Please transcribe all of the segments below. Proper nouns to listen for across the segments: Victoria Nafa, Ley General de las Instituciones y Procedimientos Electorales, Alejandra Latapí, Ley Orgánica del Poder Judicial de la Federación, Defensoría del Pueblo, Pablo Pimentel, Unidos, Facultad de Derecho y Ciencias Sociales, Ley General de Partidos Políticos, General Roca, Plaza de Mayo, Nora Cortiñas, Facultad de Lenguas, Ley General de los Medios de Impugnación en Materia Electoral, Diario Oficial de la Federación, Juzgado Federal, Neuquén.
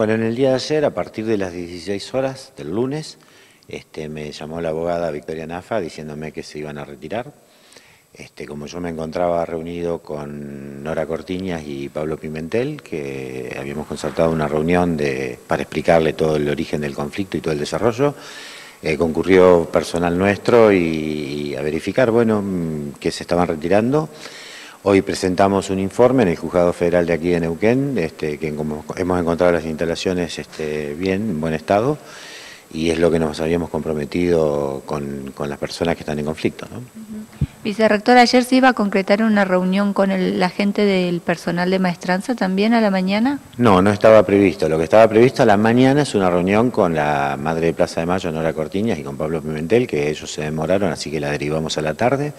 Bueno, en el día de ayer, a partir de las 16 horas del lunes, me llamó la abogada Victoria Nafa diciéndome que se iban a retirar. Como yo me encontraba reunido con Nora Cortiñas y Pablo Pimentel, que habíamos concertado una reunión para explicarle todo el origen del conflicto y todo el desarrollo, concurrió personal nuestro y a verificar, bueno, que se estaban retirando. Hoy presentamos un informe en el Juzgado Federal de aquí de Neuquén, que como hemos encontrado las instalaciones bien, en buen estado, y es lo que nos habíamos comprometido con las personas que están en conflicto, ¿no? Vicerrector, ayer se iba a concretar una reunión con la gente del personal de maestranza también a la mañana. No, no estaba previsto. Lo que estaba previsto a la mañana es una reunión con la madre de Plaza de Mayo, Nora Cortiñas, y con Pablo Pimentel, que ellos se demoraron, así que la derivamos a la tarde.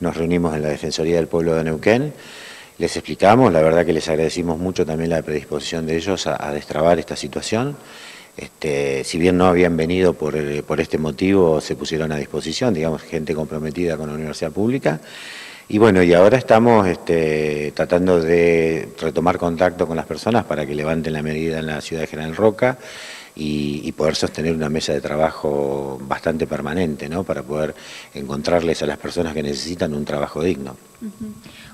Nos reunimos en la Defensoría del Pueblo de Neuquén. Les explicamos, la verdad que les agradecimos mucho también la predisposición de ellos a destrabar esta situación. Si bien no habían venido por este motivo, se pusieron a disposición, digamos, gente comprometida con la universidad pública. Y bueno, y ahora estamos tratando de retomar contacto con las personas para que levanten la medida en la ciudad de General Roca y poder sostener una mesa de trabajo bastante permanente, ¿no? Para poder encontrarles a las personas que necesitan un trabajo digno.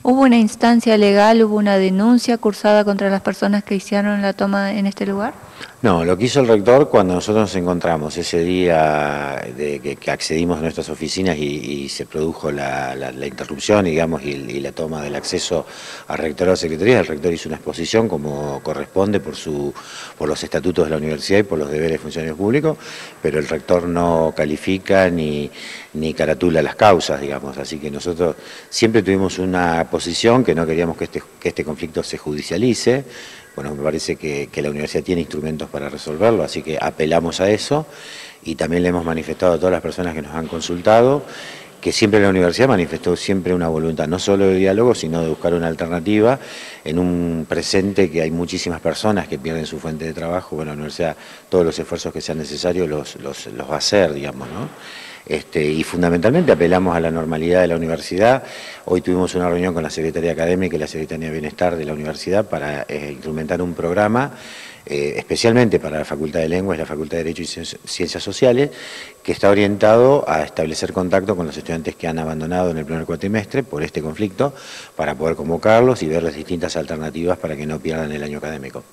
¿Hubo una instancia legal, hubo una denuncia cursada contra las personas que hicieron la toma en este lugar? No, lo que hizo el rector cuando nosotros nos encontramos ese día que accedimos a nuestras oficinas y se produjo la interrupción, digamos, y la toma del acceso al rectorado de secretaría, el rector hizo una exposición como corresponde por los estatutos de la universidad y por los deberes de funcionarios públicos, pero el rector no califica ni caratula las causas, digamos, así que nosotros siempre tuvimos una posición que no queríamos que este conflicto se judicialice. Bueno, me parece que la universidad tiene instrumentos para resolverlo, así que apelamos a eso y también le hemos manifestado a todas las personas que nos han consultado que siempre la universidad manifestó siempre una voluntad, no solo de diálogo, sino de buscar una alternativa en un presente que hay muchísimas personas que pierden su fuente de trabajo. Bueno, la universidad todos los esfuerzos que sean necesarios los va a hacer, digamos, ¿no? Y fundamentalmente apelamos a la normalidad de la universidad. Hoy tuvimos una reunión con la Secretaría Académica y la Secretaría de Bienestar de la universidad para instrumentar un programa especialmente para la Facultad de Lenguas y la Facultad de Derecho y Ciencias Sociales, que está orientado a establecer contacto con los estudiantes que han abandonado en el primer cuatrimestre por este conflicto, para poder convocarlos y ver las distintas alternativas para que no pierdan el año académico.